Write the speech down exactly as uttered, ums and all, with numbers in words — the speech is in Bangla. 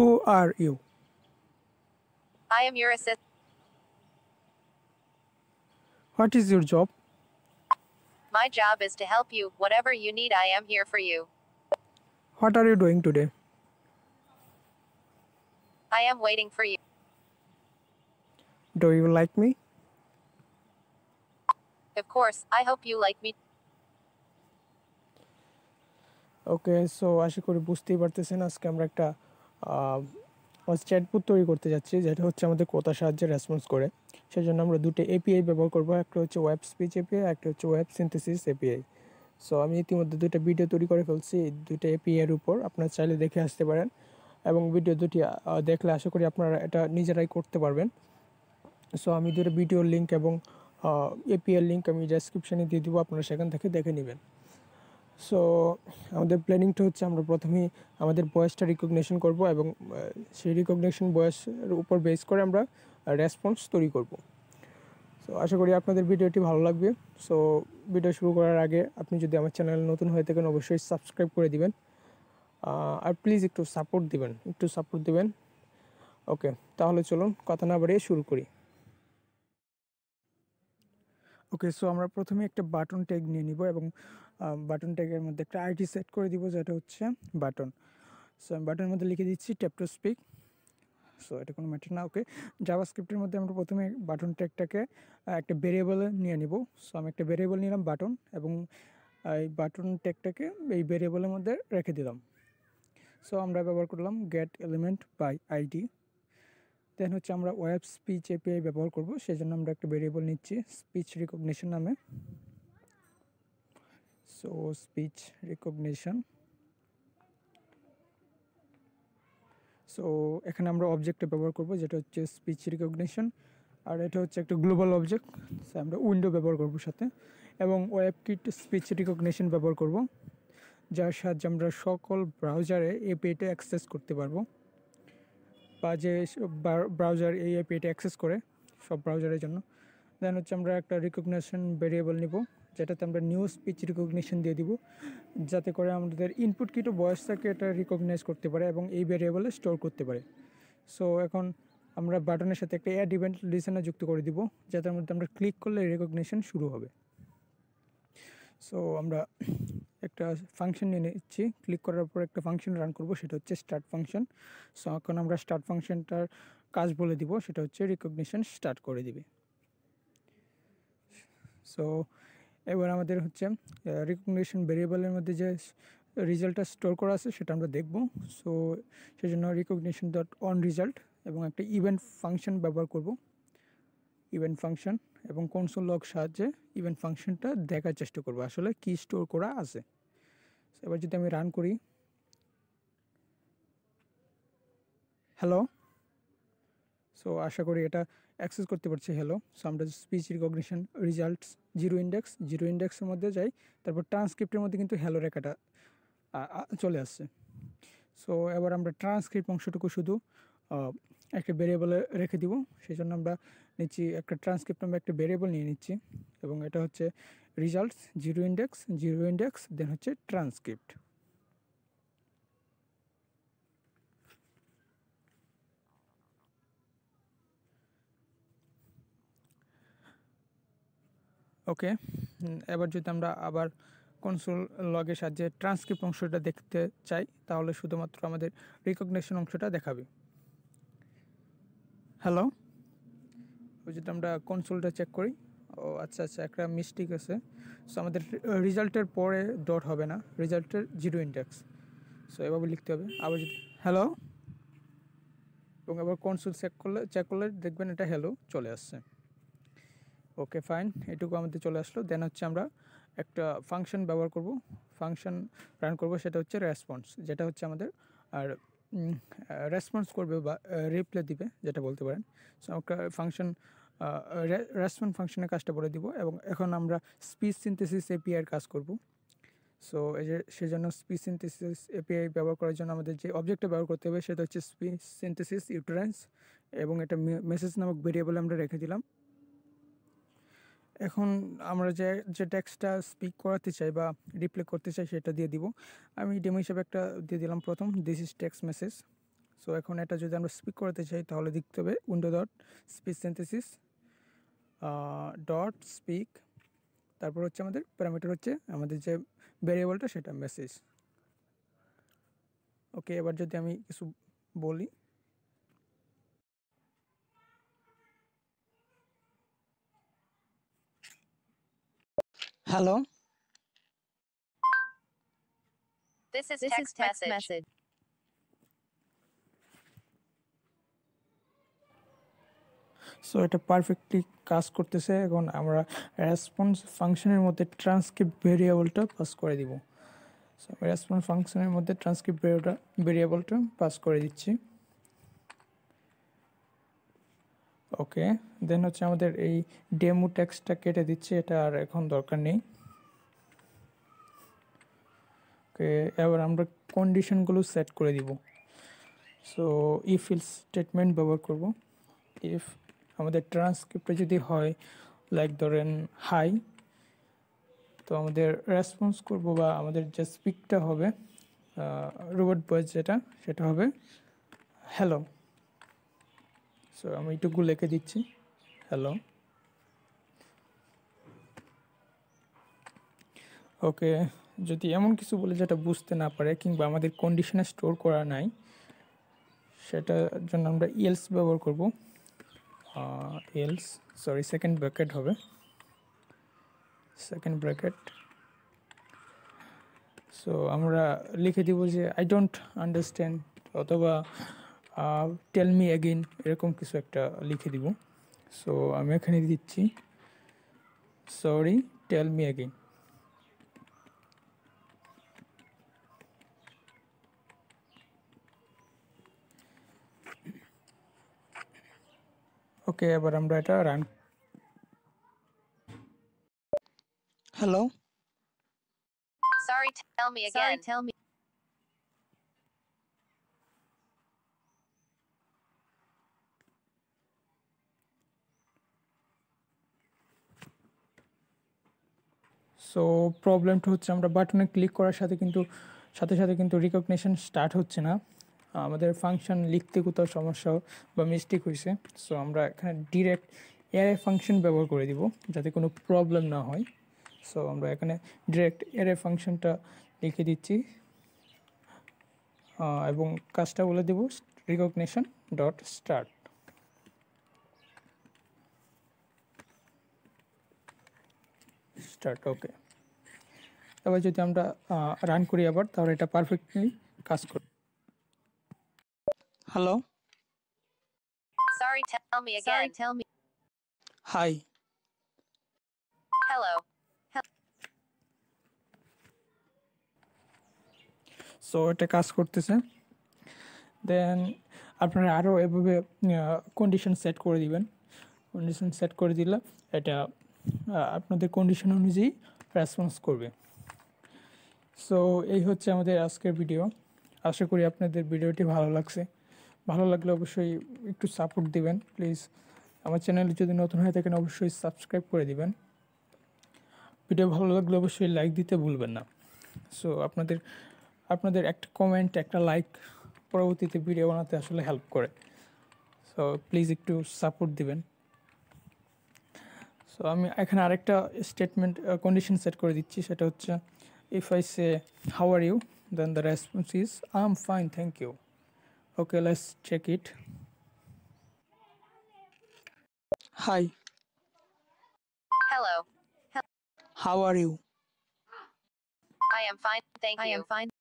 Who are you? I am your assistant. What is your job? My job is to help you. Whatever you need, I am here for you. What are you doing today? I am waiting for you. Do you like me? Of course. I hope you like me. Okay, so আশা করি বুঝতেই পারতেছেন আজকে আমরা একটা চ্যাটবট তৈরি করতে যাচ্ছি যেটা হচ্ছে আমাদের কথা সাহায্যে রেসপন্স করে সেজন্য আমরা দুটো এপিআই ব্যবহার করব একটা হচ্ছে ওয়েব স্পিচ এপিআই একটা হচ্ছে ওয়েব সিনথেসিস এপিআই সো আমি ইতিমধ্যে দুটো ভিডিও তৈরি করে ফেলছি দুটো এপিআই এর উপর আপনারা চাইলে দেখে আসতে পারেন এবং ভিডিও দুটি দেখলে আশা করি আপনারা এটা নিজেরাই করতে পারবেন সো আমি দুটো ভিডিওর লিংক এবং এপিআই লিংক আমি ডেসক্রিপশনে দিয়ে দেব আপনারা সেখান থেকে দেখে নেবেন সো আমাদের প্ল্যানিংটা হচ্ছে আমরা প্রথমে আমাদের ভয়েসটা রিকগনিশন করব এবং সেই রিকগনিশন ভয়েসের উপর বেস করে আমরা রেসপন্স তৈরি করব সো আশা করি আপনাদের ভিডিওটি ভালো লাগবে সো ভিডিও শুরু করার আগে আপনি যদি আমার চ্যানেলে নতুন হয়ে থাকেন অবশ্যই সাবস্ক্রাইব করে দিবেন আর প্লিজ একটু সাপোর্ট দিবেন একটু সাপোর্ট দিবেন ওকে তাহলে চলুন কথা না বাড়িয়ে শুরু করি ওকে সো আমরা প্রথমে একটা বাটন ট্যাগ নিয়ে নিব এবং বাটন ট্যাগের মধ্যে একটা আইডি সেট করে দিব যেটা হচ্ছে বাটন সো আমি বাটনের মধ্যে লিখে দিচ্ছি ট্যাপ টু স্পিক সো এটা কোনো ম্যাটার না ওকে জাভাস্ক্রিপ্টের মধ্যে আমরা প্রথমে বাটন ট্যাগটাকে একটা ভেরিয়েবলে নিয়ে নিব সো আমি একটা ভেরিয়েবল নিলাম বাটন এবং এই বাটন ট্যাগটাকে এই ভেরিয়েবলের মধ্যে রেখে দিলাম সো আমরা ব্যবহার করলাম get element by ID then হচ্ছে আমরা ওয়েব স্পিচ এপিআই ব্যবহার করব সেজন্য আমরা একটা ভেরিয়েবল নিচ্ছি স্পিচ রিকগনিশন নামে সো স্পিচ রিকগনিশন সো এখানে আমরা অবজেক্টটা ব্যবহার করব যেটা হচ্ছে স্পিচ রিকগনিশন আর এটা হচ্ছে একটা গ্লোবাল অবজেক্ট সো আমরা উইন্ডো ব্যবহার করব সাথে এবং ওয়েব কিট স্পিচ রিকগনিশন ব্যবহার করব যার সাহায্যে আমরা সকল ব্রাউজারে এপিআইটা অ্যাক্সেস করতে পারবো বা যে ব্রাউজার এই এপিআইটা অ্যাক্সেস করে সব ব্রাউজারের জন্য দেন হচ্ছে আমরা একটা রিকগনিশন ভেরিয়েবল নিব যেটাতে আমরা নিউ স্পিচ রিকগনিশন দিয়ে দিব যাতে করে আমাদের ইনপুট কিটও ভয়েসটাকে এটা রিকগনাইজ করতে পারে এবং এই ভেরিয়েবলে স্টোর করতে পারে সো এখন আমরা বাটনের সাথে একটা অ্যাড ইভেন্ট লিসেনার যুক্ত করে দিব যাতে মধ্যে আমরা ক্লিক করলে রিকগনিশন শুরু হবে সো আমরা একটা ফাংশন নিয়ে নিচ্ছি ক্লিক করার পর একটা ফাংশন রান করব সেটা হচ্ছে স্টার্ট ফাংশন সো এখন আমরা স্টার্ট ফাংশনটার কাজ বলে দিব সেটা হচ্ছে রিকগনিশন স্টার্ট করে দিবে সো এবার আমাদের হচ্ছে রিকগনিশন ভেরিয়েবলের মধ্যে যে রেজাল্টটা স্টোর করা আছে সেটা আমরা দেখব সো সেজন্য রিকগনিশন ডট অন রেজাল্ট এবং একটা ইভেন্ট ফাংশন ব্যবহার করব ইভেন্ট ফাংশন এবং কনসোল লগ সাহায্যে ইভেন্ট ফাংশনটা দেখার চেষ্টা করব আসলে কি স্টোর করা আছে এবার যদি আমি রান করি হ্যালো সো আশা করি এটা অ্যাক্সেস করতে পারছি হ্যালো সো আমরা speech recognition results zero index zero ইন্ডেক্সের মধ্যে যাই তারপর ট্রান্সক্রিপ্টের মধ্যে কিন্তু হ্যালো রেখাটা চলে আসছে সো এবার আমরা ট্রান্সক্রিপ্ট অংশটুকু শুধু একটা ভেরিয়েবলে রেখে দিব সেই জন্য আমরা নিচ্ছি একটা ট্রান্সক্রিপ্ট নামে একটা ভেরিয়েবল নিয়ে নিচ্ছি এবং এটা হচ্ছে results zero index zero index then হচ্ছে ট্রান্সক্রিপ্ট ওকে এবার যদি আমরা আবার কনসোল লগের সাহায্যে ট্রান্সক্রিপ্ট অংশটা দেখতে চাই তাহলে শুধুমাত্র আমাদের রিকগনিশন অংশটা দেখাবে হ্যালো যদি আমরা কনসোলটা চেক করি ও আচ্ছা আচ্ছা একটা মিস্টেক আছে সো আমাদের রেজাল্টের পরে ডট হবে না রেজাল্টের জিরো ইন্ডেক্স সো এভাবে লিখতে হবে আবার যদি হ্যালো এবং আবার কনসোল চেক করলে চেক করলে দেখবেন এটা হ্যালো চলে আসছে ওকে ফাইন এটুকু আমাদের চলে আসলো দেন হচ্ছে আমরা একটা ফাংশন ব্যবহার করব ফাংশন রান করব সেটা হচ্ছে রেসপন্স যেটা হচ্ছে আমাদের আর রেসপন্স করবে বা রিপ্লাই দিবে যেটা বলতে পারেন সো একটা ফাংশন রেসপন্স ফাংশনের কাজটা বলে দিব এবং এখন আমরা স্পিচ সিনথেসিস এপিআইয়ের কাজ করব সো এই যে সেজন্য স্পিচ সিনথেসিস এপিআই ব্যবহার করার জন্য আমাদের যে অবজেক্টটা ব্যবহার করতে হবে সেটা হচ্ছে স্পিচ সিনথেসিস ইউটারেন্স এবং এটা মেসেজ নামক ভেরিয়েবল আমরা রেখে দিলাম এখন আমরা যে যে টেক্সটটা স্পিক করাতে চাই বা রিপ্লে করতে চাই সেটা দিয়ে দিব আমি ডেমো হিসাবে একটা দিয়ে দিলাম প্রথম this is text message so এখন এটা যদি আমরা স্পিক করতে চাই তাহলে লিখতে হবে window dot speech synthesis dot speak, তারপর হচ্ছে আমাদের প্যারামিটার হচ্ছে আমাদের যে ভেরিয়েবলটা সেটা মেসেজ। ওকে, এবার যদি আমি কিছু বলি, hello This is this text, is text message. message. So এটা পারফেক্টলি কাজ করতেছে। এখন আমরা রেসপন্স ফাংশনের মধ্যে ট্রান্সক্রিপ্ট ভেরিয়েবলটা পাস করে দিব। সো রেসপন্স ফাংশনের মধ্যে ট্রান্সক্রিপ্ট ভেরিয়েবলটা পাস করে দিচ্ছি। ওকে, দেন হচ্ছে আমাদের এই ডেমো টেক্সটটা কেটে দিচ্ছি, এটা আর এখন দরকার নেই। এবার আমরা কন্ডিশনগুলো সেট করে দিব। সো ইফ ইলস স্টেটমেন্ট ব্যবহার করব। ইফ আমাদের ট্রান্সক্রিপ্টে যদি হয় লাইক ধরেন হাই, তো আমাদের রেসপন্স করব বা আমাদের যে স্পিকটা হবে রোবট ভয়েস যেটা সেটা হবে হ্যালো। সো আমি এটুকু লিখে দিচ্ছি হ্যালো। ওকে, যদি এমন কিছু বলে যেটা বুঝতে না পারে কিংবা আমাদের কন্ডিশনে স্টোর করা নাই, সেটার জন্য আমরা ইএলস ব্যবহার করব। ইএলস সরি সেকেন্ড ব্র্যাকেট হবে, সেকেন্ড ব্র্যাকেট। সো আমরা লিখে দিব যে আই ডোন্ট আন্ডারস্ট্যান্ড অথবা টেল মি অ্যাগেন, এরকম কিছু একটা লিখে দিব। সো আমি এখানে দিচ্ছি sorry tell me again. Okay, এবার আমরা এটা run. Hello sorry tell me again tell me. So প্রবলেমটা হচ্ছে আমরা বাটনে ক্লিক করার সাথে কিন্তু সাথে সাথে কিন্তু রিকগনিশন স্টার্ট হচ্ছে না, আমাদের ফাংশন লিখতে কোথাও সমস্যা বা মিস্টেক হয়েছে। সো আমরা এখানে ডিরেক্ট অ্যারে ফাংশন ব্যবহার করে দিব যাতে কোনো প্রবলেম না হয়। সো আমরা এখানে ডিরেক্ট অ্যারে ফাংশনটা লিখে দিচ্ছি এবং কাজটা বলে দেব recognition dot start. Start okay, এবার যদি আমরা রান করি আবার, তাহলে এটা পারফেক্টলি কাজ করে। Hello sorry tell me again tell me. Hi hello. So এটা কাজ করতেছে। দেন আপনারা আরও এভাবে কন্ডিশন সেট করে দিবেন। কন্ডিশন সেট করে দিলে এটা আপনাদের কন্ডিশন অনুযায়ী রেসপন্স করবে। সো এই হচ্ছে আমাদের আজকের ভিডিও। আশা করি আপনাদের ভিডিওটি ভালো লাগছে। ভালো লাগলে অবশ্যই একটু সাপোর্ট দিবেন প্লিজ। আমার চ্যানেলে যদি নতুন হয়ে থাকেন অবশ্যই সাবস্ক্রাইব করে দিবেন। ভিডিও ভালো লাগলে অবশ্যই লাইক দিতে ভুলবেন না। সো আপনাদের আপনাদের একটা কমেন্ট, একটা লাইক পরবর্তীতে ভিডিও বানাতে আসলে হেল্প করে। সো প্লিজ একটু সাপোর্ট দিবেন। সো আমি এখানে আরেকটা স্টেটমেন্ট কন্ডিশন সেট করে দিচ্ছি, সেটা হচ্ছে if I say how are you, then the response is I am fine thank you. Okay, let's check it. Hi. Hello. How are you? I am fine. Thank you. I am fine.